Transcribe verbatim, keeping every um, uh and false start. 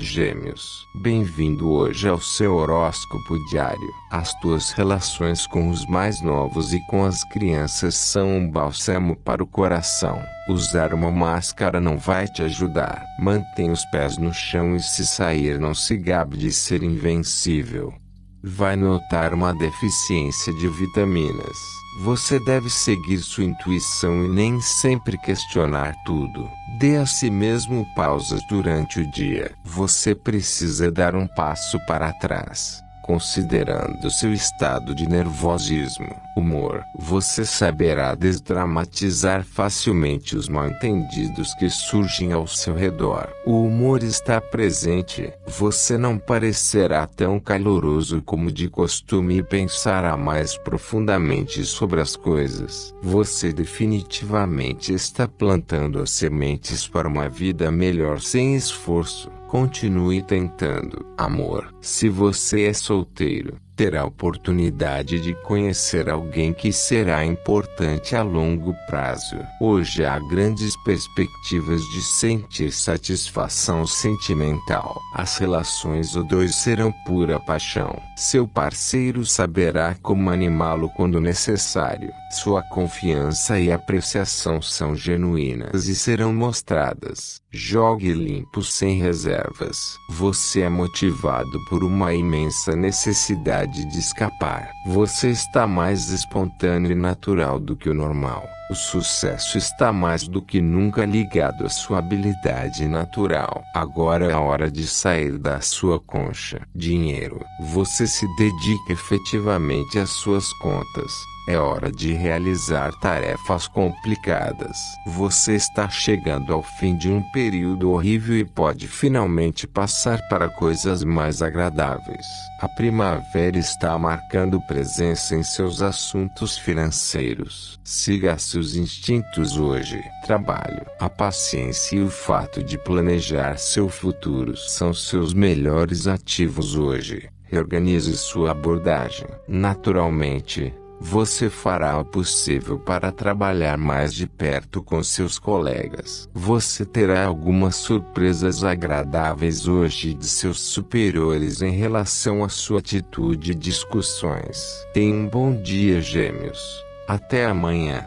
Gêmeos, bem-vindo hoje ao seu horóscopo diário. As tuas relações com os mais novos e com as crianças são um bálsamo para o coração. Usar uma máscara não vai te ajudar. Mantenha os pés no chão e, se sair, não se gabe de ser invencível. Vai notar uma deficiência de vitaminas. Você deve seguir sua intuição e nem sempre questionar tudo. Dê a si mesmo pausas durante o dia. Você precisa dar um passo para trás, considerando seu estado de nervosismo. Humor. Você saberá desdramatizar facilmente os mal-entendidos que surgem ao seu redor. O humor está presente. Você não parecerá tão caloroso como de costume e pensará mais profundamente sobre as coisas. Você definitivamente está plantando as sementes para uma vida melhor sem esforço. Continue tentando. Amor. Se você é solteiro, terá a oportunidade de conhecer alguém que será importante a longo prazo. Hoje há grandes perspectivas de sentir satisfação sentimental. As relações dos dois serão pura paixão. Seu parceiro saberá como animá-lo quando necessário. Sua confiança e apreciação são genuínas e serão mostradas. Jogue limpo sem reservas. Você é motivado por uma imensa necessidade de escapar. Você está mais espontâneo e natural do que o normal. O sucesso está mais do que nunca ligado à sua habilidade natural. Agora é a hora de sair da sua concha. Dinheiro. Você se dedica efetivamente às suas contas. É hora de realizar tarefas complicadas. Você está chegando ao fim de um período horrível e pode finalmente passar para coisas mais agradáveis. A primavera está marcando presença em seus assuntos financeiros. Siga seus instintos hoje. Trabalho. A paciência e o fato de planejar seu futuro são seus melhores ativos hoje. Reorganize sua abordagem. Naturalmente, você fará o possível para trabalhar mais de perto com seus colegas. Você terá algumas surpresas agradáveis hoje de seus superiores em relação à sua atitude e discussões. Tenha um bom dia, Gêmeos. Até amanhã.